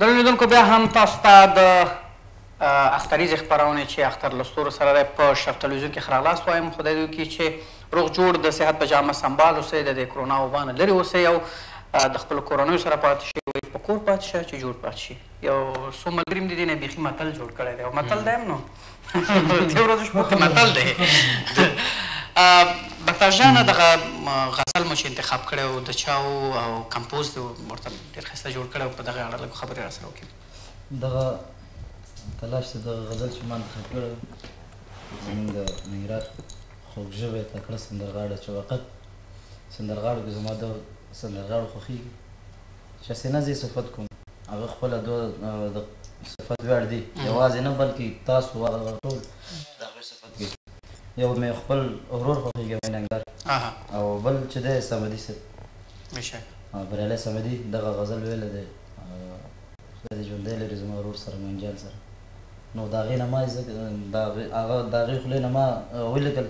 دلیل دن که به هم تاستاد اختری زخ پرآونه چی اختر لستور سرای پش افتالوژن که خرالات سوایم خدا دیوکی چه روغ جور دسته هات پجامه سنبال وسای داده کرونا و وان لری وسای او دخپل کرونای سر پاتشی وی پکور پاتشه چی جور پاتشی یا سومالگریم دیدی نبیخی ماتل جور کرده او ماتل دم نه دیوارش پوک ماتل ده بختارجانه دغه غزل مو چې انتخاب کړو د چاو او کمپوز د مرتب ډېر ښه جوړ کړو په دغه اړه لږ خبرې را سره وکړو دغه تلاش د غزل چې ما انتخاب کړو زموږ د ننګرهار خوږژبې تکړه سندرغاړه چې وقت سندرغاړو کې زما د سندرغاړو خوښېږي شخصي نه زه صفت کوم هغه خپله دوه د صفت وړ دي یوازې نه بلکې تاسو ټول دغه صفت کوي یو مې خپل ورور خوښېږي ننګرهار او بل چې دی صمدي صاحب بېشکه بریالی صمدي دغه غزل ویلی دی خدای دې ژوندی لري زما ورور سره منجل سره نو د هغې نه ما هغه د هغې خولې نه ما ولیکل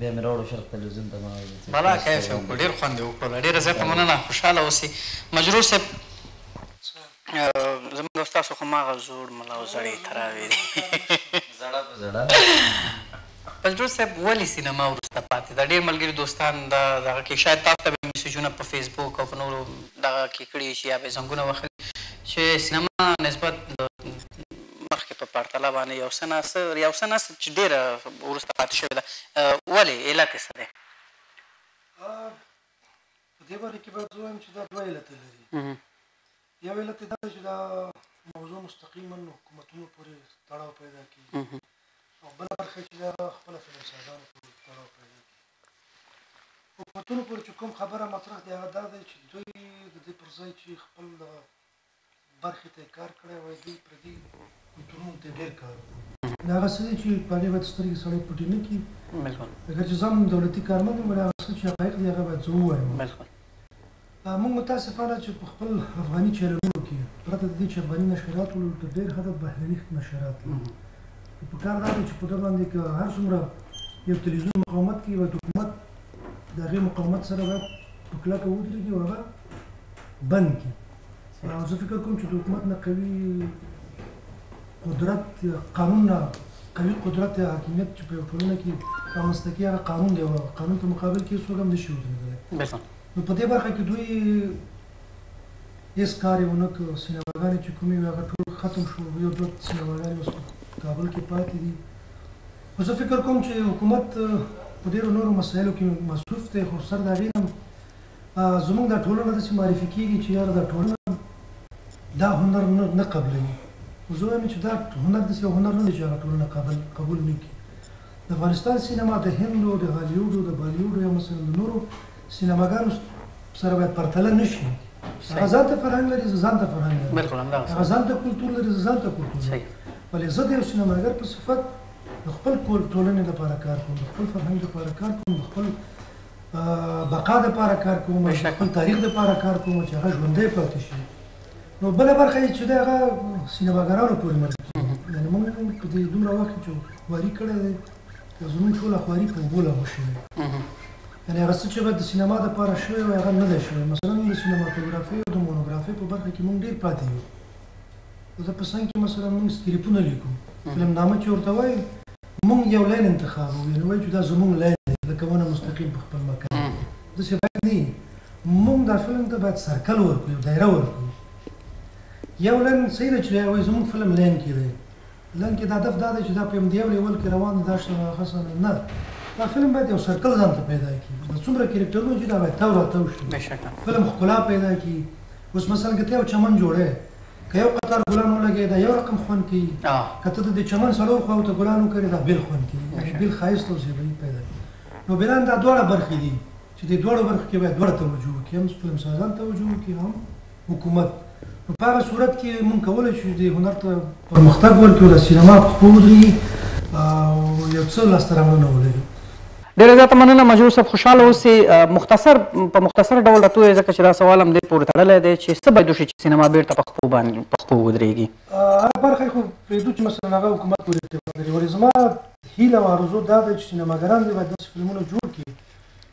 بیا مې راوړو شرق تلویزیون ته ما ویل بلا کیف یې وکړو ډېر خوند یې وکړله ډېره زیاته مننه خوشحاله اوسئ مجرور صاحب زموږ استاسو خو هماغه زوړ ملا او زړې تراوې دي زړه په زړه پلجور صاحب ولی سینما وروسته پاتې ده ډېر ملګري دوستان دغه کې شاید تاسو ته به میسیجونه په فیسبوک او په نورو دغه کې کړي شي یا به زنګونه واخلي چې سینما نسبت مخکې په پرتله باندې یو څه ناسه یو څه ناسه چې ډېره وروسته پاتې شوې ده ولې علت یې څه دی؟ په دې باره کې باید زه ووایم چې دا دوه علته لري یو علت یې دا چې دا موضوع مستقیما حکومتونو پورې تړاو پیدا کېږي او بله برخه چې دا خپله فلمسازانو پورې تړاو پیدا کړي حکومتونو پورې چې کوم خبره مطرح دی هغه دا دی چې دوی د دې پر ځای چې خپل برخې ته یې کار کړی وای دوی پردي کلتورونو ته ډېر کار وکړي هغه څه دی چې په هغې باید سترګې سړی پټې نه کړي اګر چې زه هم دولتي کارمند یم ولې هغه څه چې حقایق دي هغه باید زه ووایم موږ متاسفانه چې په خپل افغاني چینلونو کې پرته د دې چې افغاني نشریات ولولو تر ډېر حده بهرني نشریات لرو په کار دا دی چې په ده باندې که هر څومره یو تلویزیون مقاومت کوي باید حکومت د هغې مقاومت سره باید په کلکه ودرېږي او هغه بند کړي او زه فکر کوم چې د حکومت نه قوي قدرت قانون نه قوي قدرت یا حاکمیت چې په یو ټولنه کې رامنځته کړي هغه قانون دی او قانون په مقابل کې هېڅوک هم نشي ودرېدلی نو په دې برخه کې دوی هېڅ کار یې ونه کړ سینماګانې چې کومې وې هغه ټول ختم شو یو دوه سینماګانې اوس کابل کې پاتې دي خو زه فکر کوم چې حکومت په ډېرو نورو مسایلو کې مصروف دی خو سر د هغې نه هم زموږ دا ټولنه داسې معرفي کېږي چې یاره دا ټولنه دا هنر نه قبلوي خو زه وایم چې دا هنر داسې یو هنر نه دی چې هغه ټولنه قبول نه کړي د افغانستان سینما د هند او د هالیوډ او د بالیوډ یا مثلا د نورو سینماګانو سره باید پرتله نه شي هغه ځان ته فرهنګ لري زه ځان ته فرهنګ لري هغه ځان ته کلتور لري زه ځان ته کلتور لري ولې زه د یو سینماګر په صفت د خپل ټولنې لپاره کار کوم د خپل فرهنګ لپاره کار کوم د خپل بقا لپاره کار کوم د خپل تاریخ لپاره کار کوم چې هغه ژوندی پاتې شي نو بله برخه یې چې دی هغه سینماګرانو پورې مربوط کېږي یعنې موږ په دې دومره وخت کې چې خواري کړی دی زموږ ټوله خواري په اوبو لاهو شوې یعنې هغه څه چې باید د سینما دپاره شوی وی هغه نه دی شوی مثلا د سینماتوګرافۍ او د مونوګرافۍ په برخه کې موږ ډېر پاتې یو زه په څنګ کې مثلا موږ سکریپونه لیکو فلم نامه چې ورته وایي موږ یو لاین انتخابو یعنې وایو چې دا زموږ لاین دی لکه ونه مستقیم په خپل مکان داسې باید نه وي موږ دا فلم ته باید سرکل ورکړو یو دایره ورکړو یو لاین صحیح ده چې وایي زموږ فلم لاین کې دی لاین کې دا هدف دا دی چې دا په همدې یو لیول کې روان دی دا شته نه دا فلم باید یو سرکل ځان ته پیدا کړي دا څومره کرکټرونه چې دا باید تاو راتاو شي فلم ښکلا پیدا کړي اوس مثلا که ته یو چمن جوړی که یو قطار ګلان ولګوې دا یو رقم خوند کوي که ته د چمن څلور خواو ته ګلان وکړې دا بل خوند کوي بل ښایست او زیبایي پیدا کوي نو بلان دا دواړه برخې دي چې دې دواړو برخو کې باید دواړه توجه وکړي هم فلمسازان توجه وکړي هم حکومت نو په هغه صورت کې موږ کولی شو د هنر ته پرمختګ ورکړو د سینما پخو ودرېږي او یو څه لاسته راوړنه ولري ډېره زیاته مننه مجرور صاحب خوشحاله اوسئ مختصر په مختصر ډول راته ووایئ ځکه چې دا سوال هم دې پورې تړلی دی چې څه باید وشي چې سینما بېرته پخپو ودرېږي هغه برخه یې خو پرېږدو چې مثلا هغه حکومت پورې ارتباط لري ولې زما هیله او ارزو دا ده چې سینماګران دې باید داسې فلمونه جوړ کړي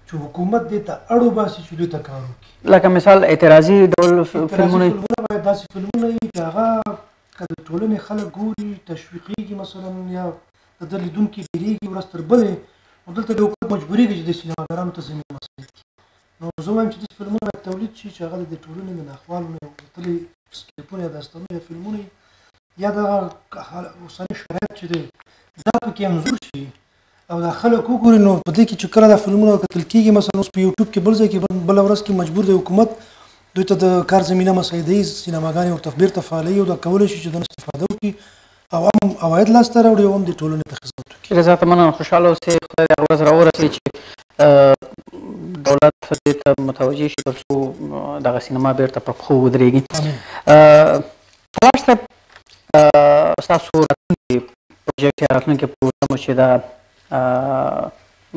چې چې حکومت دې ته اړو باسي چې دوی ته کار وکړي. لکه مثال اعتراضي ډول فلمونه باید داسې فلمونه وي چې هغه که د ټولنې خلک ګوري تشویقېږي مثلا یا د ده لیدونکي ډېرېږي ورځ تر بلې، نو دلته د حکومت مجبورېږي چې د سینماګرانو ته زمینه مساعد کړي. نو زه وایم چې داسې فلمونه باید تولید شي چې هغه د ټولنې د ناخوالو نه وتلي سکرپونه یا داستانونه یا فلمونه یا دغه اوسني شرایط چې دی دا پکې انځور شي او دا خلک وګوري. نو په دې کې چې کله دا فلمونه کتل کېږي مثلا اوس په یوټیوب کې بل ځای کې بله ورځ کې مجبور دی حکومت دوی ته د کار زمینه مساعدوي، سینماګانې ورته بیرته فعالوي او دا کولی شي چې دا استفاده وکړي او هم عواید لاسته راوړي او هم د ټولنې ته خدمت وکړي. رضا ته مننه، خوشحاله اوسئ، خدای دې هغه ورځ راورسوي چې دولت دې ته متوجه شي تر څو دغه سینما بیرته پر پښو ودرېږي. پلاش صاحب ستاسو راتلونکي پروژیکټ یا راتلونکي پروګرام چې دا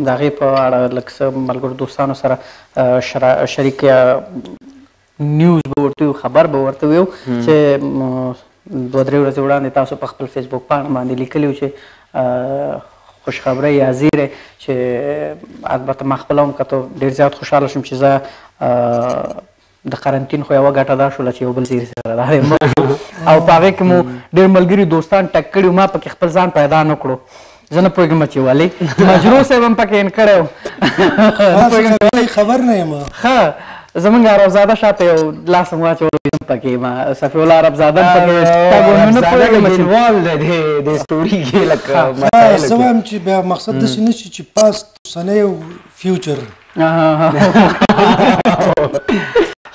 د هغې په اړه لږ څه ملګرو دوستانو سره شریک یا نیوز به ورته ویو، خبر به ورته ویو چې دوه درې ورځې وړاندې تاسو په خپل فیسبوک پاڼه باندې لیکلي وو چې خوشخبری یا زیری چې البته ما خپله هم کتو ډېر زیات خوشحاله شوم چې زه د قرنطین خو یوه ګټه دا شوله چې یو بل زیري سره راغلی او په هغې کې مو ډېر ملګري دوستان ټک کړي، ما پکې خپل ځان پیدا نه کړو. زه نه پوهېږم چې ولې مجروع صاحب هم پکې ان کړی و، خبر نه یم. ښه زمونږ عربزاده شاته یو لاس هم واچولو هم پکې یم، صفی الله عربزاده هم پکې نه پوهېږم چې وال دی دې سټوري کې لکه زه وایم چې بیا مقصد داسې نه شي چې پاست اوسنی او فیوچر.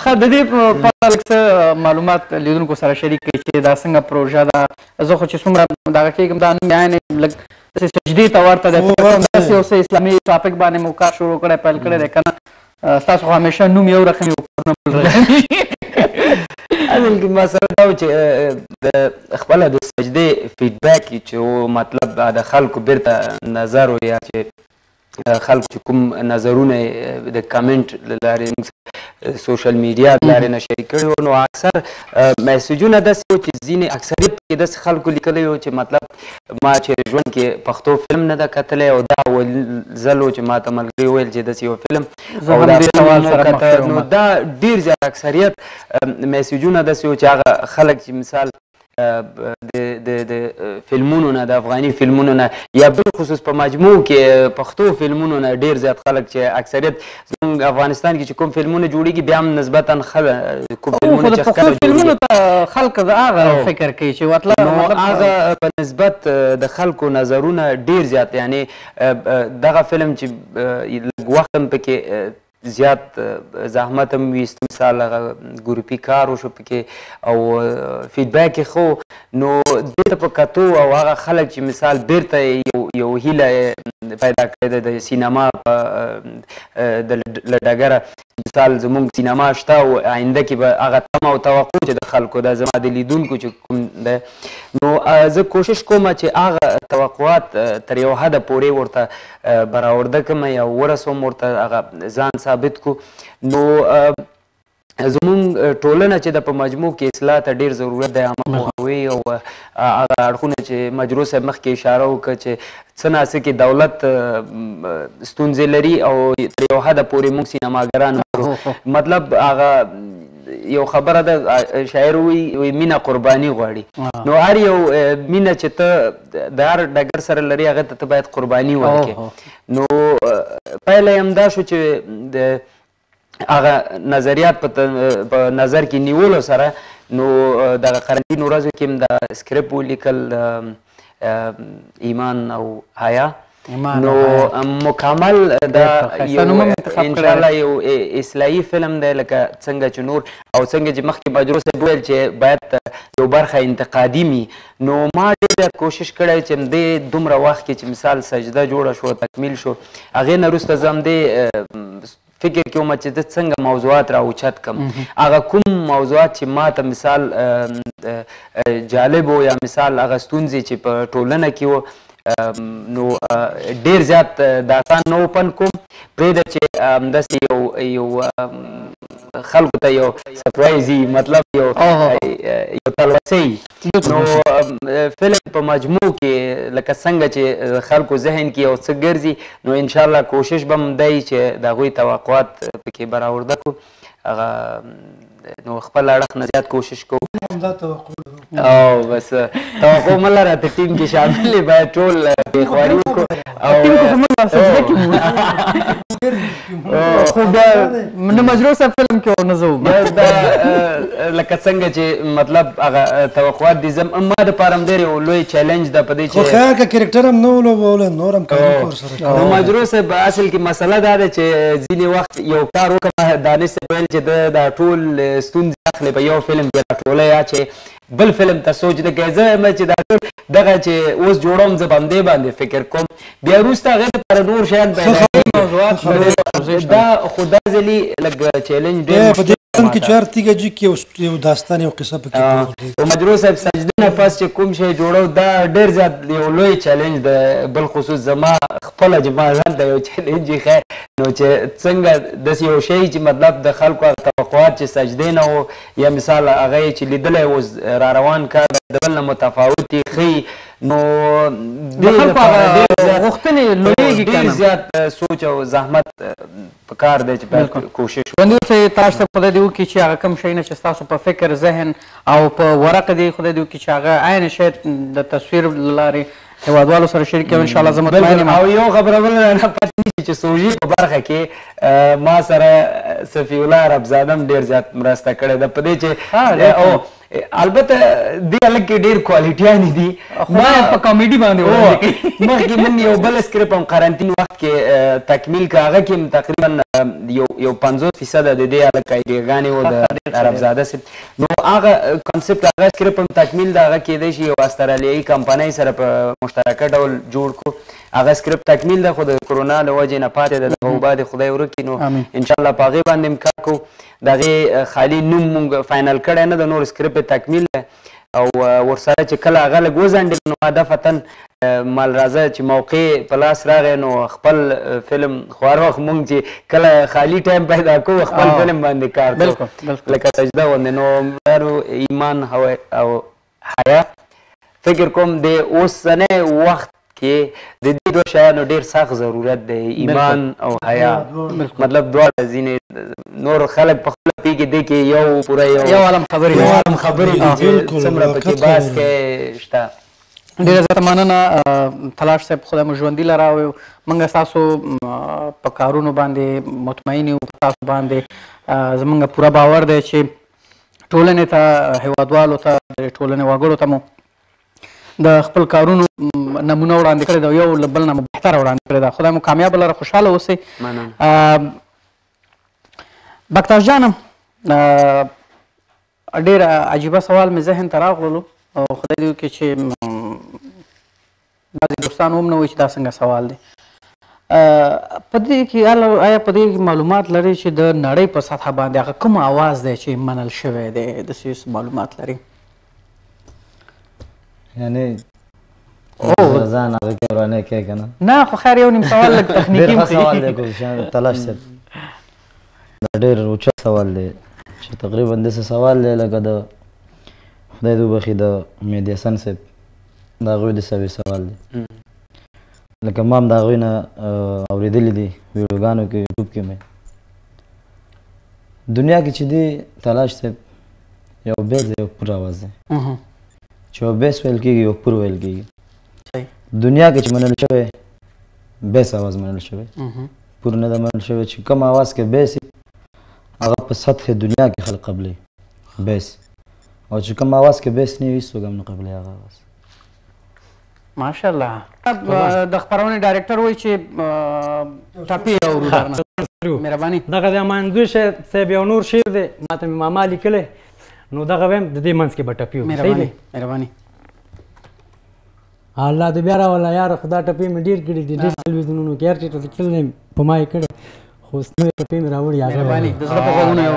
ښه د دې په اړه لږ څه معلومات لیدونکو سره شریک کړئ چې دا څنګه پروژه ده. زه خو چې څومره دغه کېږم دا نوم یعنې لږ داسې سجدې ته ورته دی، داسې یو څه اسلامي ټاپک باندې مو کار شروع کړی پیل کړی دی که نه؟ ستاسو خو همیشه نوم یو رقم یو کار نه بل رقم. اصل کې مسله دا و چې خپله د سجدې فیډبیک چې مطلب د خلکو بیرته نظر و یا چې خلکو چې کوم نظرونه د کمنټ له لارې سوشل میډیا د لارې نه شریک کړي وو، نو اکثر میسیجونه داسې و چې ځینې اکثریت کې داسې خلکو لیکلی و چې مطلب ما چې ژوند کې پښتو فلم نه ده کتلی او دا اول ځل و چې ما ته ملګري وویل چې داسې یو فلم نو دا ډېر زیات اکثریت میسیجونه داسې و چې هغه خلک چې مثال د فلمونو نه د افغاني فلمونو نه یا بلخصوص په مجموع کې پښتو فلمونو نه ډېر زیات خلک چې اکثریت زموږ افغانستان کې چې کوم فلمونه جوړېږي بیا هم نسبتا ښه کوم فلمونه چې ښکاره جوړېږي فلمونو ته خلک د هغه فکر کوي چې مطلب نو هغه په نسبت د خلکو نظرونه ډېر زیات یعنی دغه فلم چې لږ وخت هم پکې زیات زحمت هم ویست مثال هغه ګروپي کار وشو پکې او فیډبیک یې ښه نو دې ته په کتو او هغه خلک چې مثال بیرته یو هیله پیدا کړې ده د سینما له ډګره مثال زموږ سینما شته او آینده کې به هغه تمه او توقع چې د خلکو ده زما د لیدونکو چې کوم ده نو زه کوشش کوم چې هغه توقعات تر یو حده پورې ورته برآورده کړم یا ورسوم ورته هغه ځان ثابت کو. نو زمونږ ټولنه چې ده په مجموع کې اصلاح ته ډېر ضرورت دی، عامه پوهاوی او هغه اړخونه چې مجروع صاحب مخکې اشاره وکړه چې څه نا څه کې دولت ستونزې لري او تر یو حده پورې موږ سینماګران مطلب هغه یو خبره ده شاعر وایي مینه قرباني غواړي، نو هر یو مینه چې ته د هر ډګر سره لري هغه ته باید قرباني ورکړې. نو پایله یې همدا شو چې د هغه نظریات په نظر کې نیولو سره نو دغه قرنطین ورځو کې هم د سکرپټ ولیکل ایمان او حیا نو مکمل دا انشاءالله یو اصلاحي فلم دی لکه څنګه چې نور او څنګه چې مخکې مجروع صاحب وویل چې باید یو برخه انتقادي وي نو ما ډېر زیات کوشش کړی چې همدې دومره وخت کې چې مثال سجده جوړه شو تکمیل شو هغې نه وروسته زه همدې فکر کې وم چې زه څنګه موضوعات راوچت کړم، هغه کوم موضوعات چې ما ته مثال جالب و یا مثال هغه ستونزې چې په ټولنه کې و نو ډېر زیات داستان نه اوپن کوم پرېږده چې همداسې یو خلکو ته یو سرپرایز مطلب یو تلوسه نو فلم په مجموع کې لکه څنګه چې خلکو ذهن کې یو څه ګرځي نو ان شاء الله کوشش به هم دی چې د هغوی توقعات پکې برآورده کړو هغه نو خپل اړخ نه زیات کوشش کوو همدا توقع او بس توقع مه لره ته ټیم کې شامل یې باید ټول بېخواري وکړو او خو نه مجروح صاحب فلم کې ورنه زه وم لکه څنګه چې مطلب هغه توقعات دي زم ما دپاره هم ډېر یو لوی چیلنج ده په دې چې خو خیر که کرکټر هم نه ولوبوله نور هم کارونه ورسره نو مجروح صاحب اصل کې مسله دا ده چې ځینې وخت یو کار وکړه دانش صاحب ویل چې ده دا ټول ستونزې اخلي په یو فلم کې راټوله یا چې بل فلم ته سوچ نه کوي زه یم چې دا ټول دغه چې اوس جوړوم زه باندې فکر کوم بیا وروسته هغې دپاره نور شیان پیدا دا خدا زلی لګ چیلنج ډېر په دې کې چار تیګه جی کې یو داستان یو قصه پکې او مجروح صاحب سجده نه پاس چې کوم شی جوړو دا ډېر زیات یو لوی چیلنج د بل خصوص زما خپل جماعت د یو چیلنج خیر نو چې څنګه داسې یو شی چې مطلب د خلکو توقعات چې سجدې نه و یا مثال هغه یې چې لیدلی اوس را روان کار د بل نه متفاوت یې ښیي نو ډېر زیات سوچ او زحمت پکار دی چې باید کوشش وکړو تاسو ته خدای دې وکړي چې هغه کوم شی نه چې ستاسو په فکر ذهن او په ورقه دې خدای دې وکړي چې هغه عین شی د تصویر له لارې هیوادوالو سره شریک کړو انشاءالله زه مطمئن یم او یو خبره بله نه پاتې نه شي چې سوژي په برخه کې ما سره صفي الله ربزاده هم ډېر زیات مرسته کړې ده په دې چې البته دې هلک کې ډېر کوالټیانې دي ما په کامیډي باندې مخکې من یو بل اسکرپ هم قرنطین وخت کې تکمیل که هغه کې هم تقریبا یو 50% د دې هلک ایډیاګانې و د عربزاده صاحب نو هغه کانسپټ هغه اسکرپ هم تکمیل د هغه کیدای شي یو استرالیایي کمپنۍ سره په مشترکه ډول جوړ کړو هغه اسکرپ تکمیل ده خو د کرونا له وجې نه پاتې ده دغه وبا دې خدای ورکړي نو انشاءالله په هغې باندې هم کار کوو د هغې خالي نوم موږ فاینل کړی نه د نور اسکرپ تکمیل ده او ورسره چې کله هغه لږ وځنډېد نو ما دفتن مال راځه چې موقع په لاس راغی نو خپل فلم خو هر وخت موږ چې کله خالي ټایم پیدا کوو خپل فلم باندې کار کوو لکه سجده باندې نو ایمان او حیا فکر کوم د اوسنی وخت کې د دې دوه شیانو ډېر سخت ضرورت دی ایمان او حیا مطلب دواړه ځینې نور خلک په خپله پوهېږي دې کې یو پوره یو عالم خبرې دي چې څومره پکې بحث کې شته ډېره زیاته مننه تلاش صاحب خدای مو ژوندي لره او موږ ستاسو په کارونو باندې مطمئن یو په تاسو باندې زموږ پوره باور دی چې ټولنې ته هیوادوالو ته د ټولنې وګړو ته مو د خپل کارونو نمونه وړاندې کړې ده یو له بل نه مو بهتره وړاندې کړې ده خدای مو کامیابه لره خوشحاله اوسئ بکتاش جانم ډېر عجیبه سوال مې ذهن ته راغللو او خدای دې وکړي چې بعضې دوستان هم نه وایي چې دا څنګه سوال دی په دې کې آیا په دې معلومات لري چې د نړۍ په سطحه باندې هغه کوم آواز دی چې منل شوی دی داسې معلومات لري یعنی زن آقای که رانه که کنم نه خو خیر یو نیم سوال لگ تخنیکی مخی دیر سوال دیگه تلاش سب دیر اوچه سوال دی چه تقریبا دیسه سوال دی لگه دا خدای دو بخی دا میدیسن سب دا آقای دیسه بی سوال دی لکه مام دا آقای نا اوریدلی دی ویدوگانو که یوتیوب که می دنیا که چی دی تلاش سب یو بیز دی یو پر آواز دی چو بیس ویل کی گی و پر ویل کی گی دنیا که چی منل شوی بیس آواز منل شوی پر نده منل شوی چی کم آواز که بیسی آقا پا سطح دنیا که خلق قبلی بیس و چی کم آواز که بیس نیوی سو گم نقبلی آقا آواز ماشاءالله دخپرانی دایرکتر وی چی تپی او رو دارنا مهربانی دقا دیا منزوش سیب یا نور شیر دی ماتمی ماما لیکلی نو دغه ویم د دې منځ کې به ټپي وي صحیح دی مهرباني الله دې بیا راوله یاره خدا ټپي مې ډېر کړي دي ډېر تلویزیونونو کې هر چېرې ته کل نه په ما یې کړی خو اوس نوې ټپي مې راوړي هغه مهرباني د زړه په غوږونه یې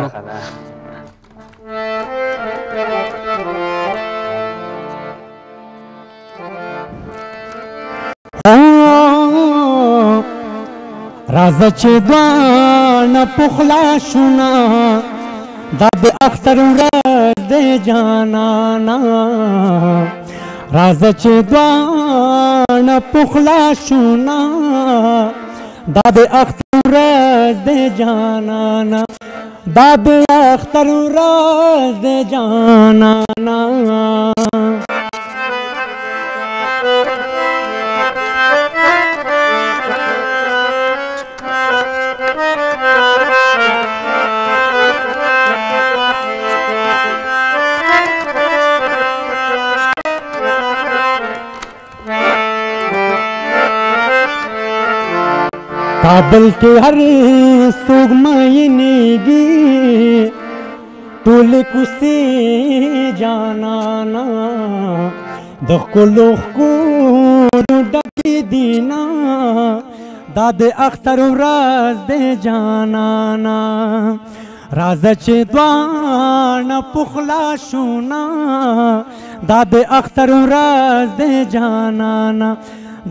وړو راځه چې دواړه پخلا شونه دا به اختر ورځ de janana, raza ce doamnă puhlașuna, da de axturaz de janana, da de axturaz de janana. काबल के हर सुगमयनेगी टोले कुसे जाना ना दखलो को डबी दीना दादे अख्तर राज दे जाना ना राज चेदान पुखला सुना दादे अख्तर राज दे जाना ना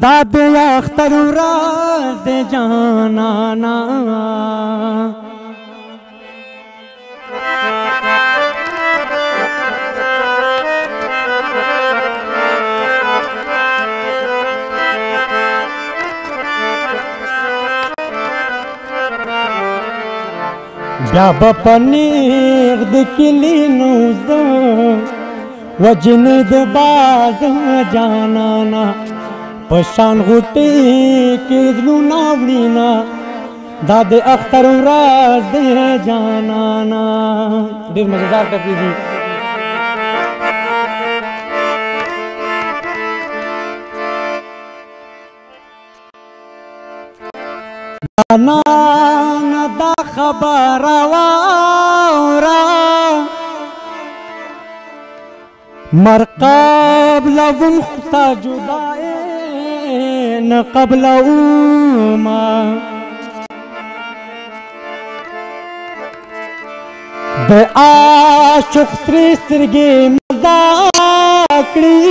da de akhtar raz de janana bia ba paneer de kilinu zo wajin de baz janana पशान घुटे के लुनावलीना दादे अख्तर राज दे जानाना देर मजेदार तफरीजी दाना ना दा खबर वारा मरकब लवुम खुदा जुदाए न कबल उमा बे आशुक त्रिसर्गे मजाकड़ी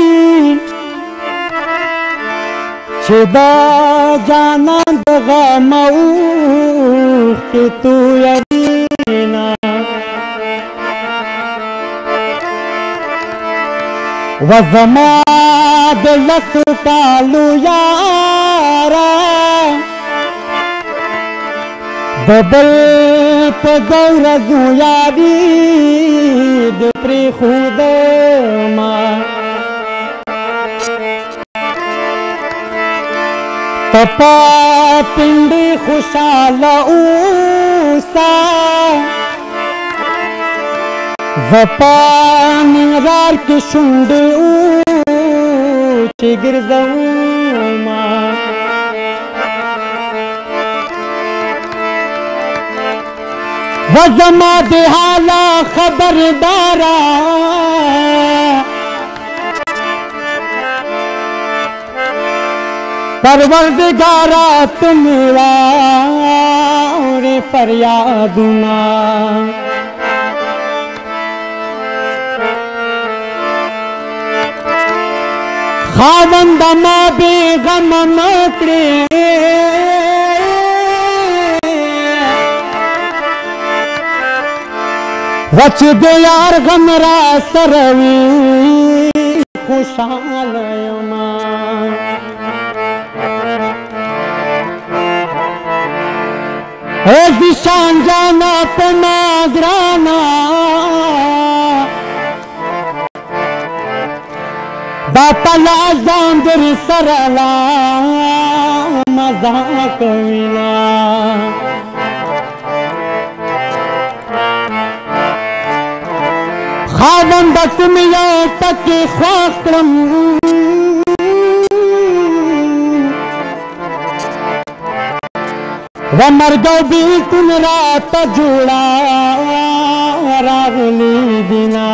छेदा जाना दगा मऊ के तू यरीना वजमा de lasuta luyara babal pagora zuyadi de pri khudama papa pindi khushala usa vapan rar ke shunde u गिरजाऊमा वजमा देहाला खबरदारा परवरदिगारा तुम्हारा फरियादुना खावंद माँ बेगम मकड़े वच दे यार गमरा सरवी खुशहाल माँ हे दिशान जाना पना ग्राना बापा लाजान दर सरला मजा कविना खावन बसमिया तक ख्वाक्रम व मरगो भी तुम रात जुड़ा रागली बिना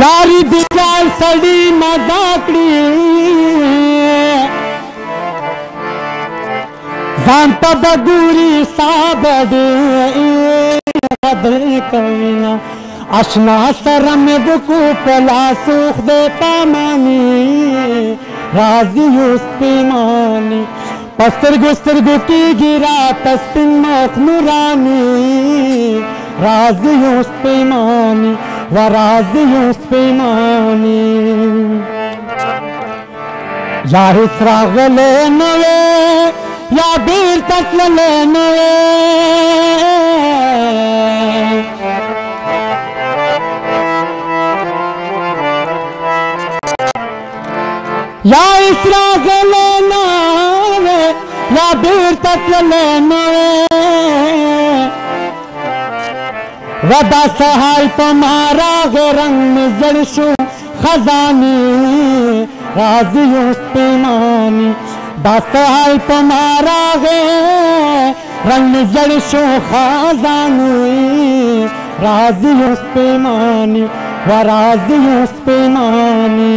यारी बिचार सड़ी मजाकड़ी जानता बदूरी साबड़े कदर कविना अशना शरम बुकू पला सुख देता मानी राजी उस पे मानी पस्तर गुस्तर गुटी गिरा तस्पिन माख नूरानी राज़ियों पैमानी व राज़ियों पैमानी या इसराग ले नवे या बीर तक ले नवे या इसराग ले नवे या बीर तक ले नवे वदा सहाय तुम्हारा गे रंग में जड़शु खजानी राज़ियों पैमानी दासहाल तुम्हारा गे रंग जड़शो खजानी राज़ियों पैमानी व राज़ियों पैमानी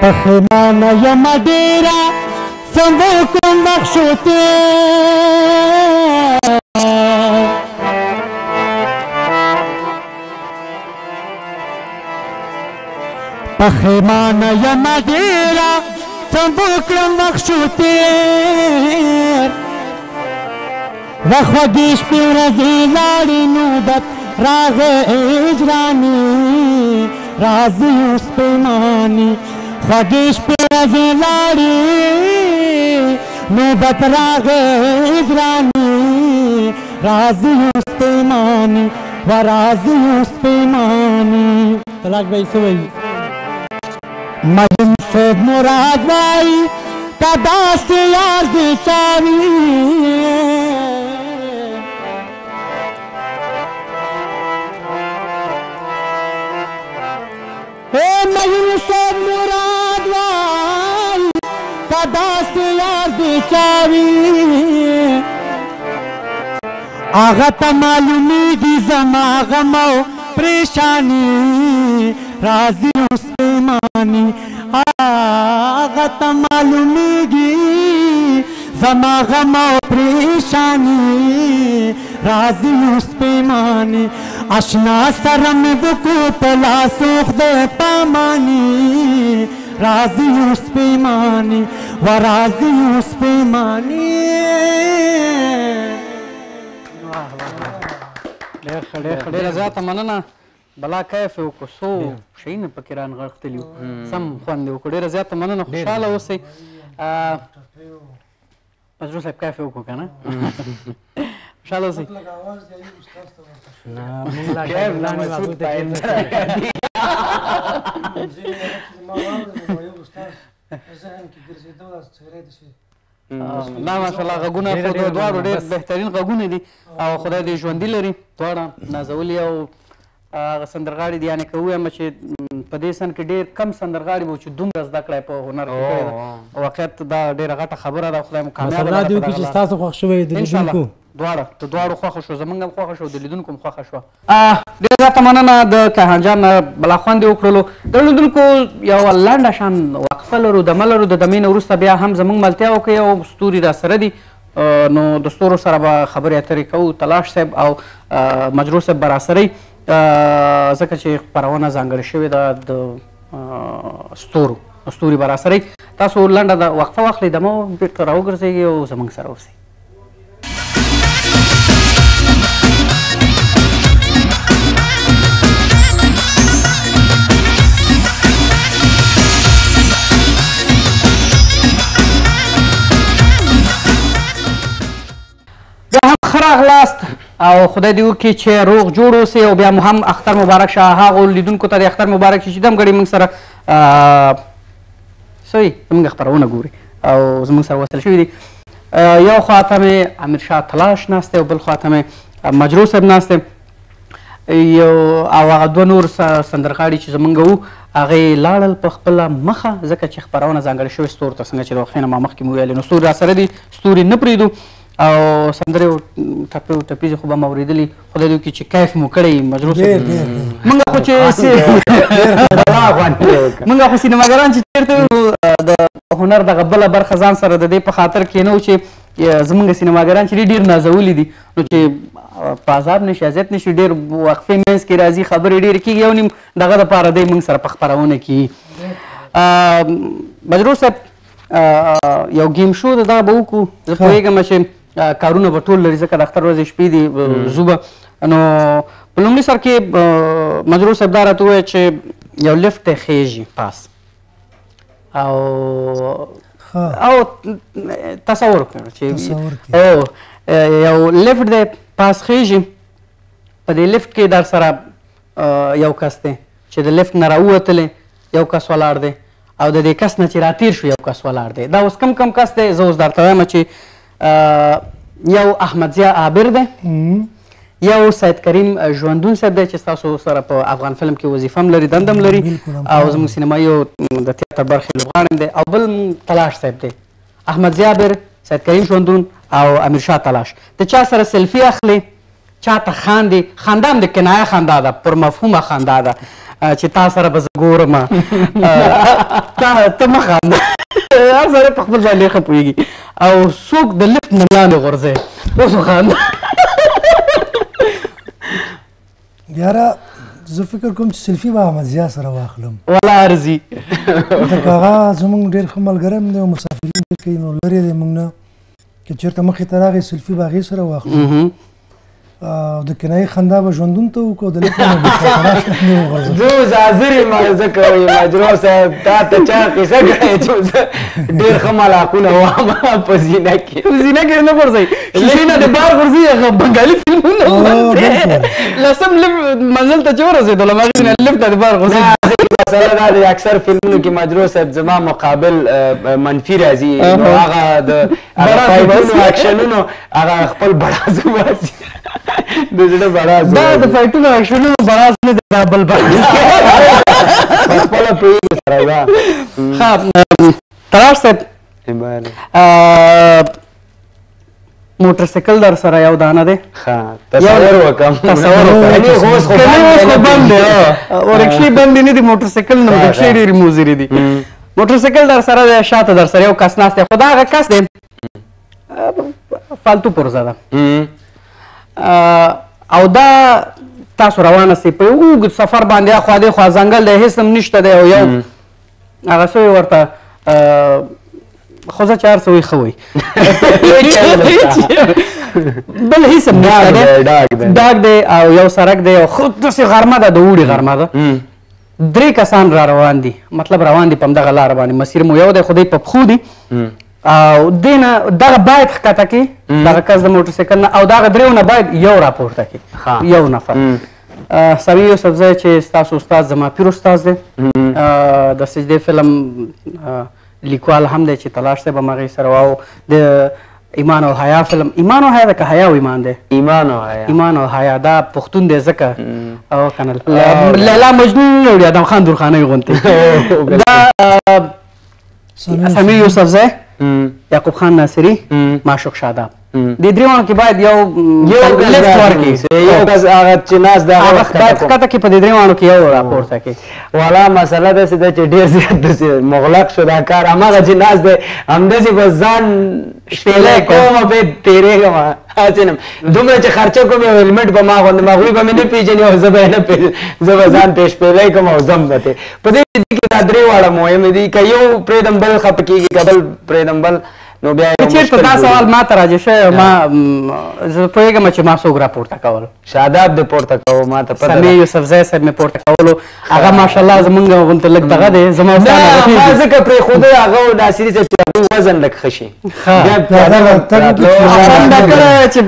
पखमान यम डेरा संभो को मक्षोते Păhemana ia madera, să-mi buclă în maxuter Văhvăghiși pe răzilari nudat, ragă ejrani Razius pe mani Văghiși pe răzilari nudat, ragă ejrani Razius pe mani, vă razius pe mani Tălac băi să văi मजन से मुराद भाई कदा से यार दिशानी हे मजन से मुराद भाई कदा से यार दिशानी आगा तमालुमी दी जमागा माओ परेशानी राजी आगा तमालुमीगी जमागमा परेशानी राजी उस पैमानी अशना सरम बुकुपला सूख दे पामानी राजी उस पैमानी व राजी उस पैमानी بلا کیف یې وکړو څو شیونه پکې رانغښتلي وو سم خوند یې وکړو ډېره زیاته مننه خوشحاله اوسئ مجروح صاحب کیف یې وکړو که نه خوشحاله اوسئ نه ماشاءالله غږونه خو دواړو ډېر بهترین غږونه دي او خدای دې ژوندي لري دواړه نازولي او هغه سندرغاړي دي یعنې که ووایم چې په دې سن کې ډېر کم سندرغاړي به چې دومره زده کړی په هنر کې کړې ده واقعیت دا ډېره غټه خبره ده خدای مو کامیابه دې وکړي چې ستاسو خوښ شوی د لیدونکو دواړه د دواړو خوښه شوه زموږ هم خوښه شوه د لیدونکو هم خوښه شوه ډېره زیاته مننه د کیهان جان نه بلا خوند یې وکړلو د لیدونکو یوه لنډه شان وقفه لرو دمه لرو د دمې نه وروسته بیا هم زموږ ملتیا وکړي او ستوري را سره دي نو د ستورو سره به خبرې اترې کوو تلاش صاحب او مجروح صاحب به راسره یي ځکه چې خپرونه ځانګړې شوې ده د ستوري به راسره یي تاسو لنډه د وقفه واخلئ دمه بیرته راوګرځئ او زموږ سره اوسئ خراغلاست او خدای دې وکړي چې روغ جوړ اوسئ او بیا مو هم اختر مبارک شه هغو لیدونکو ته د اختر مبارک شي چې دم ګړی موږ سره څه وي زموږ خپرونه ګوري او زموږ سره وصل شوي دي یو خوا ته مې امیرشاه تلاش ناستی او بل خوا ته مې مجروح صاحب ناستی یو او هغه دوه نور سندرغاړي چې زموږ وو هغې لاړل په خپله مخه ځکه چې خپرونه ځانګړې شوې ستورو ته څنګه چې د وقفې نه ما مخکې مو ویلې نو ستوري را سره دي ستوري نه پرېږدو او سندرې او ټپې او ټپیزې خو به هم اورېدلي خدای دې وکړي چې کیف مو کړی مجروح صاحب موږ خو چې موږ خو سینماګران چې چېرته یو د هنر دغه بله برخه ځان سره د دې په خاطر کښېنو چې زموږ سینماګران چې ډېر نازولي دي نو چې په عذاب نه شي اذیت نه شي ډېر وقفې منځ کې راځي خبرې ډېرې کېږي یو نیم دغه دپاره دی موږ سره په خپرونه کې مجروح صاحب یو گیم شو دا به وکړو زه پوهېږم چې کارونه به ټول لري ځکه د اختر ورځې شپې دي زوبه. نو په لومړي سر کې مجرور صاحب دا راته وویل چې یو لفټ ته خیږي پاس او تصور کړو چې یو لفټ دی پاس خیږي په دې لفټ کې در سره یو کس دی چې د لفټ نه راووتلی یو کس ولاړ دی او د دې کس نه چې راتیر شو یو کس ولاړ دی. دا اوس کم کس دی زه اوس درته وایم چې یو احمدضیا عابر دی یو سید کریم ژوندون صاحب دی چې ستاسو سره په افغان فلم کې وظیفه هم لري دنده هم لري او زموږ سینمایي د تیاتر برخې لوبغاړی هم دی او بل تلاش صاحب دی. احمدضیا عابر، سید کریم ژوندون او امیرشاه تلاش د چا سره سیلفي اخلي چا ته خاندي خندا هم د کنایه خندا ده پر مفهومه خندا ده چې تا سره به زه ګورم ته مه خانده هر سړی په خپل ځان ډېر ښه پوهېږي او څوک د لفټ نه لاندې غورځوي اوس وخانده. یاره زه فکر کوم چې سیلفي به احمدضیا سره واخلم ولا ارزي ځکه هغه زموږ ډېر ښه ملګری هم دی او مسافرین ډېر کوي نو لرې دی موږ نه که چېرته مخې ته راغی سیلفي به هغې سره واخلم او د کنایي خندا به ژوندون ته وکړو د لفټ زه اوس حاضر یم ځکه مجروح صاحب تا ته چا قیسه کړې چې زه ډېر ښه ملاقونه وم په زینه کې په زینه کې نه غورځئ شیرینه د بار غورځي هغه بنګالي فلمونه لسم منزل ته چې ورسېدلم هغې نه لفټه د بار غورځي مسله دا د اکثر فلمونو کې مجروح صاحب زما مقابل منفي راځي نو هغه د فایټونو اکشنونو هغه خپل بړاز وباسي د زړه براز دا د فایټونو اکشنونو براز نه دی دا بل براز پخپله پوهېږي سره دا ښه. تراش صاحب موټرسایکل در سره یو دانه دی تصور وکړم بند دی ورکشې بندې نه دي موټرسایکل نه ورکشې ډېرې مضرې دي. موټرسایکل در سره دی شاته در سره یو کس ناست دی خو دا هغه کس دی فالتو پرزه ده او دا تاسو روانه سئ په یو اوږد سفر باندې اخوا دېخوا ځنګل دی هېڅ هم نشته دی او یو هغه څه وایي ورته خو زه چې هر څه وایي ښه وایي بل هېڅ هم نشته ډاګ دی او یو سړک دی او خو داسې غرمه ده د اوړي غرمه ده درې کسان را روان دي مطلب روان دي په همدغه لاره باندې مسیر مو یو دی خو دی په پښو دي او دینه دغه باید ښکته کړي دغه کس د موټرسایکل نه او دغه درېو نه باید یو راپورته کړي یو نفر. سامی یوسفزی چې ستاسو استاد زما پیر استاد دی د سجدې فلم لیکوال هم دی چې تلاش صاحب هم هغې سره واو د ایمان او حیا فلم ایمان او حیا ده که حیا او ایمان دی ایمان او حیا ایمان او حیا دا پښتون دی ځکه او کنل لیلا مجنون نه وړي ادم خان درخانۍ غوندې دا سامی یوسفزی یعقوب خان ناصری معشوق شاداب دې درېواړو کې باید یو لفت ورکړي یو کس هغه چې ناست دی هغه باید ښکته کړي په دې درېواړو کې یو راپورته کړي والا مسله داسې ده چې ډېر زیات داسې مغلق شو دا کار هماغه چې ناست دی همداسې به ځان شپېلی کومه به یې تېرېږم هسې نه دومره چې خرچه کوم یو هلمټ به ما غوندم هغوی به مې نه پېژني او زه به یې نه پېژنم زه به ځان پې شپېلی کوم او ځم به تې په دې دا درې واړه مهم دي که یو پرېږدم بل خفه کېږي که بل پرېږدم بل نو بیا یو مشکل دا سوال ما ته راځي شوی ما زه پوهېږم چې ما څوک راپورته کول شاداب دې پورته کوو ما ته سمیر یوسفزی صاحب مې پورته کولو هغه ماشاءالله زمونږ غونته لږ دغه دی زما ما ځکه پرېښودی هغه او ناصري صاحب چې هغوی وزن لږ ښه شي دا کړی چې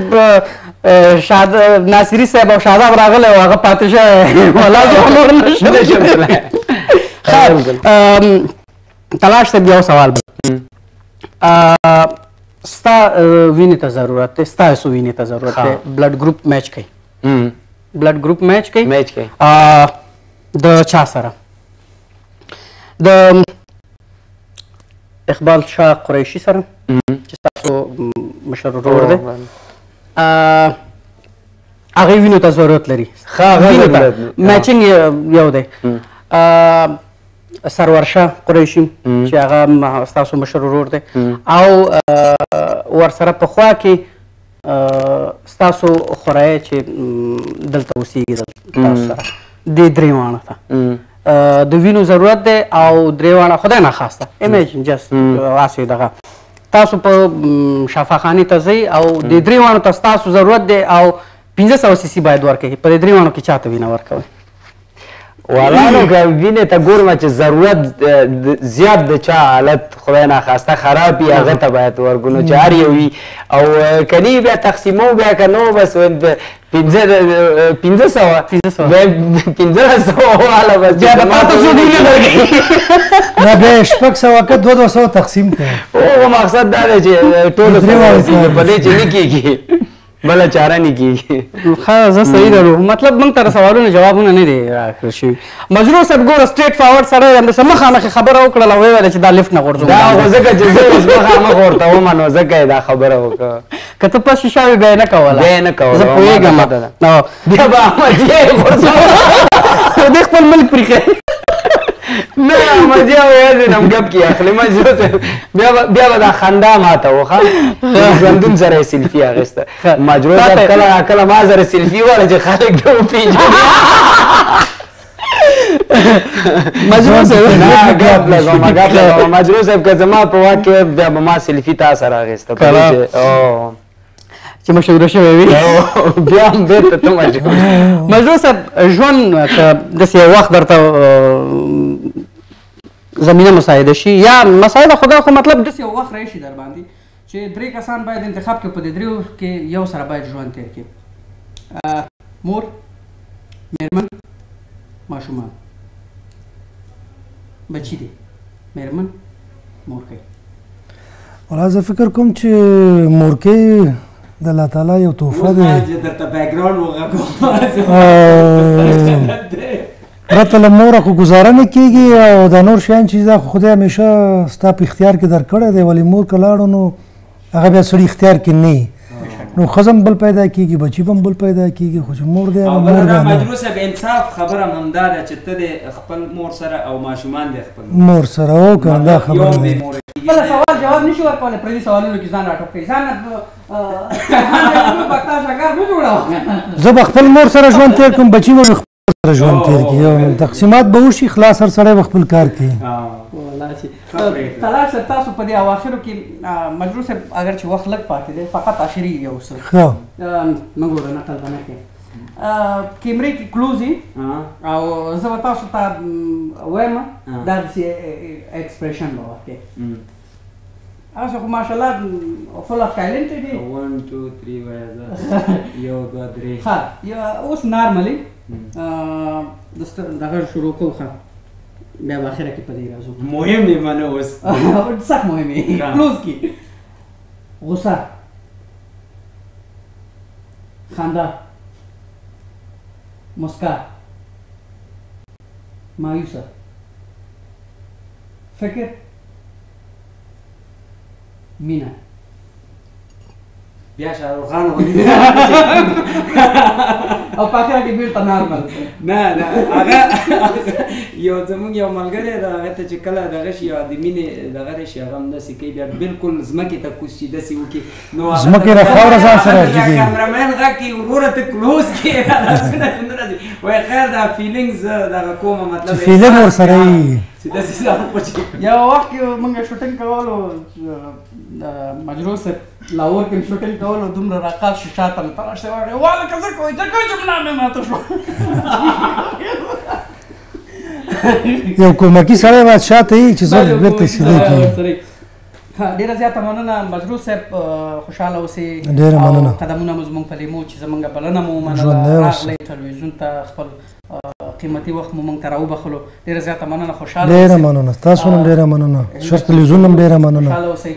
ناصري صاحب او شاداب راغلی او هغه پاتې شوی ولا زه نور نه شم تلاش صاحب یو سوال به ستا وینې ته ضرورت دی ستاسو وینې ته ضرورت دی بلډ ګروپ میچ کوي بلډ ګروپ میچ کوي د چا سره د اقبال شاه قریشي سره چې ستاسو مشر ورور دی هغې وینو ته ضرورت لري میچنګ یو دی سرورشاه قریشي چې هغه ستاسو مشر ورور دی او ورسره پخوا کې ستاسو خوریی چې دلته اوسېږي ستاسو سره دې درېواڼو ته د وینو ضرورت دی او درې واړه خدای ناخواسته امیجن جست اسوي دغه تاسو په شفاخانې ته ځئ او د درې واړو ته ستاسو ضرورت دی او 1500 سی سی باید ورکوئ په دې درې واړو کې چاته وینه ورکوئ والا نو که وینې ته ګورم چې ضرورت زیات د چا حالت خدای ناخواسته خراب وي هغه ته باید ورکړو چې هر یو وي او که نه وي بیا تقسیمو بیا که نه بس 1500 والا بس بیا د 500 ډیلې درکوي نه بیا یې 600 که 200 تقسیم کړئ هغه مقصد دا دی چې ټول په دې چې نه کېږي بله چاره نه کېږي ښه زه صحیح درو مطلب موږ ته د سوالونو جوابونه نه دي راکړل شوي مجروح صاحب ګوره سټریټ فارورډ سړی همداسې مخامخې خبره وکړله او ویې ویله چې دا لفټ نه غورځوم دا خو ځکه چې زه اوس مخامخ ورته ومه نو ځکه یې دا خبره وکړه که ته پس شیشه وې بیا یې نه کوله بیا یې نه کوله زه پوهېږم بیا به احمدیه یې غورځوله دې خپل ملک پرېښی نه احمدیه ویل دې هم ګپ کې اخلي مجروح صاحب بیا به دا خندا ماته وخه ژوندون سره یې سیلفي اخیسته مجروح صاحب کله راکله ما سره سیلفي وړه چې خلک دې وپېژني مجروح صاحب نه ګپ لګوم ګپ لګوم مجروح صاحب که زما په واک کې بیا به ما سیلفي تا سره اخیسته چې مشهوره شوی وي بیا هم بېرته ته مجروح صاحب ژوند که داسې یو وخت درته زمینه مساعده شي یا مساعده خدا خو مطلب داسې یو وخت راشي در باندې چې درې کسان باید انتخاب کړو په دې دریو کې یو سره باید ژوند تېر کړي مور میرمن ماشومان بچي دی میرمن مورکۍ والا زه فکر کوم چې مورکۍ د الله تعالی یو تحفه دی درته بیکګراوند وغږوم پرته له موره خو ګزاره نه کېږي او دا نور شیان چې دا خو خدای همیشه ستا په اختیار کې در کړی دی ولې مور که لاړو نو هغه بیا سړي اختیار کې نه وي نو ښځه بل پیدا کېږي بچي به بل پیدا کېږي خو چې مور دی هغه مور دی مجروح صاحب انصاف خبره هم دا ده چې ته د خپل مور سره او ماشومان د خپل مور سره او که دا خبره دی بله سوال جواب نه شي ورکولی پردي سوالونو کې ځان راټوپ کوي ځان زه به خپل مور سره ژوند تېر کړم بچي به سره ژوند تېر کړي او تقسیمات به وشي خلاص هر سړی به خپل کار کوي طلاق صاحب تاسو په دې اواخرو کې مجروح صاحب اگر چې وخت لږ پاتې دی فقط عشري یې اوسل مه ګوره نقل به نه کوې کیمرې کې کلوز یې او زه به تاسو ته وایم داسې اکسپریشن به ورکړې هغه خو ماشاءالله فل آف ټیلنټ دی 1 2 3 وایه یو دوه درې ښه اوس نارملي دغه شروع کړو ښه بیا به اخره کې په دې راځو مهم دی منه اوس سخت مهم دی کلوز کې غوسه خندا مسکا مایوسه فکر مینه بیا شاروخ خان غوندې او په اخره کې بیرته نارمل نه نه هغه یو زموږ یو ملګری دی هغه ته چې کله دغه شي د مینې دغه راشي هغه همداسې کوي بیا بالکل ځمکې ته کوس چې داسې وکړي نو ځمکې را خاوره ځان سره جدي کمرمین غږ کوي وروره ته کلوز کې لاسونه راځي وایي خیر دا فیلینګز دغه کومه مطلب چې فیلم ورسره وي چې داسې سره پوچې یو وخت کې موږ شوټنګ کولو مجروح صاحب لاور کې شوټنګ کولو دومره راقاص شو شاته مې تراشه وایي واله که زه کوی چې کوی چې مې ماته شو یو کومکي سړی باید شاته وي چې زه بېرته سیده کړي ډېره زیاته مننه مجروح صاحب خوشحاله اوسې ډېره مننه قدمونه مو زموږ په لیمو چې زموږ بلنه مو ومنله راغلی تلویزیون ته خپل قیمتي وخت مو موږ ته راوبخلو ډېره زیاته مننه خوشحاله ډېره مننه تاسو هم ډېره مننه شر تلویزیون هم ډېره مننه خوشحاله اوسئ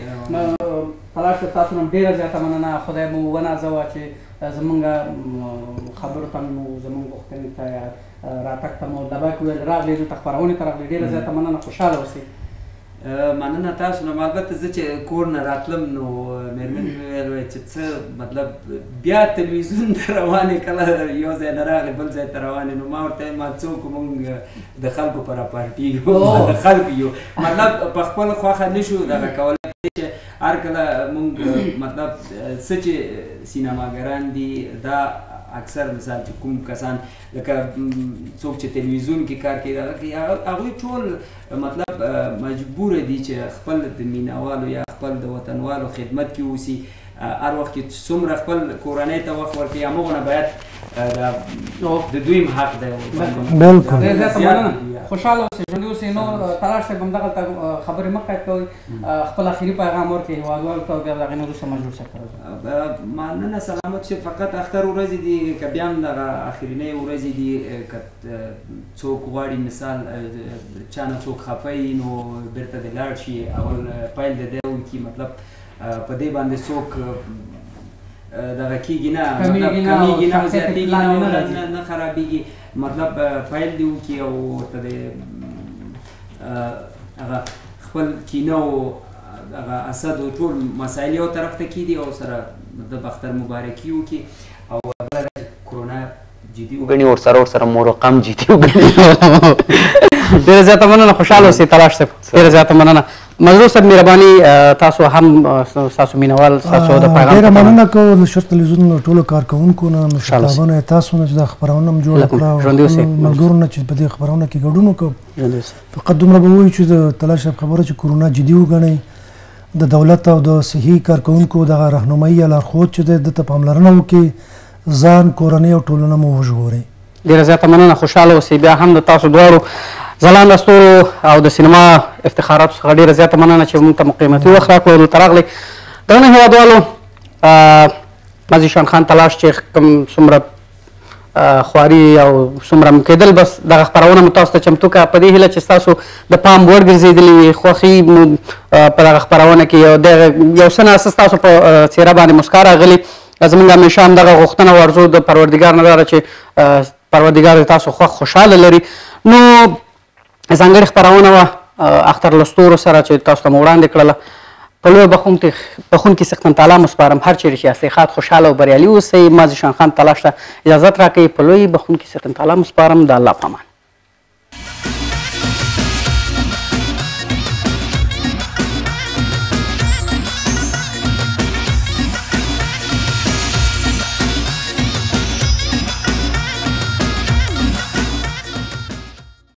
خلاص تاسو نن ډیره زیاته مننه خدای مو ونازوه چې زمونږ خبرو ته مو زمونږ غوښتنې ته راتګ ته مو دبک ویل راغلی نو ته خپرونې ته راغلی ډیره زیاته مننه خوشحاله اوسئ مننه تاسو نو البته زه چې کور نه راتلم نو میرمن مې ویل وایي چې څه مطلب بیا تلویزیون ته روانې کله یو ځای نه راغلی بل ځای ته روانې نو ما ورته ما څوک موږ د خلکو په راپارټي یو د خلکو یو مطلب په خپل خوښه نه شو دغه کولی چې هر کله مونږ مطلب څه چې سینماګران دي دا اکثر مثال کوم کسان لکه څوک چې تلویزیون کې کار کوي هغه ټول مطلب مجبور دي چې خپل د مینوالو یا خپل د وطنوالو خدمت کې اوسي. هر وخت کې څومره خپل کورنۍ ته وخت ورکړي هغومره نه باید د دوی حق دی. بالکل خوشحاله اوسئ، ژوندي اوسئ، نور تلاش ته کوم دغلته خبرې مه قید کوئ، خپل اخري پیغام ورکړئ هېوادوالو ته او بیا د هغې نه وروسته مجلوس ته مننه سلامت شي. فقط اختر ورځې دي که بیا هم دغه اخرنۍ ورځې دي، که څوک غواړي مثال چا نه څوک خفه وي نو بېرته دې لاړ شي اول پیل د دی وکړي، مطلب په دې باندې څوک دغه کېږي نه کمېږي نه زیاتېږي نه خرابېږي، مطلب پیل دې وکړي او ورته د هغه خپل کینه او هغه اسد او ټول مسایل یو طرف ته کېږدي او سره مطلب اختر مبارکي وکړي او بله دا چې کرونا جدي وګڼي ورسره مرقم جدي وګڼي. ډېره زیاته مننه، خوشحاله اوسئ تلاش صاحب، ډېره زیاته مننه. مزرور صاحب مهرباني تاسو هم ستاسو مینوال ستاسو د پیغام ډېره مننه کوو د شر تلویزیون ټولو کارکوونکو نه مشرتابونه تاسو نه چې دا خپرونه هم جوړه کړه ملګرو نه چې په دې خپرونه کې ګډون وکړو. فقط دومره به ووایو چې د تلاش صاحب خبره چې کرونا جدي وګڼئ، د دولت او د صحي کارکوونکو دغه رهنمایي یا لارښود چې دی ده ته پاملرنه وکړي، ځان کورنۍ او ټولنه مو وژغورئ. ډېره زیاته مننه، خوشحاله اوسئ. بیا هم د تاسو دواړو ځلانده ستورو او د سینما افتخاراتو څخه ډېره زیاته مننه چې موږ ته مقیمتي وخت راکړو دلته راغلی. درنو هېوادوالو مازی شان خان تلاش چې کوم څومره خواري او څومره مو کېدل بس دغه خپرونه مو تاسو ته چمتو کړه په دې هیله چې ستاسو د پام وړ ګرځېدلې وي. خوښي مو په دغه خپرونه کې یو څه ناڅه ستاسو په څېره باندې مسکا راغلې. زموږ همیشه همدغه غوښتنه او ارزو د پروردګار نه دا ده چې پروردګار تاسو خوشحاله لري. نو ځانګړې خپرونه وه اختر له ستورو سره چې تاسو ته مو وړاندې کړله. په لویه بخونکي څښتن تعالی مو سپارم، هر چیرې چې یاستئ ښاد خوشحاله او بریالي اوسئ. مازی شان خان تلاش ته اجازت راکوي، په لویې بخونکي څښتن تعالی مو سپارم. د الله په امان.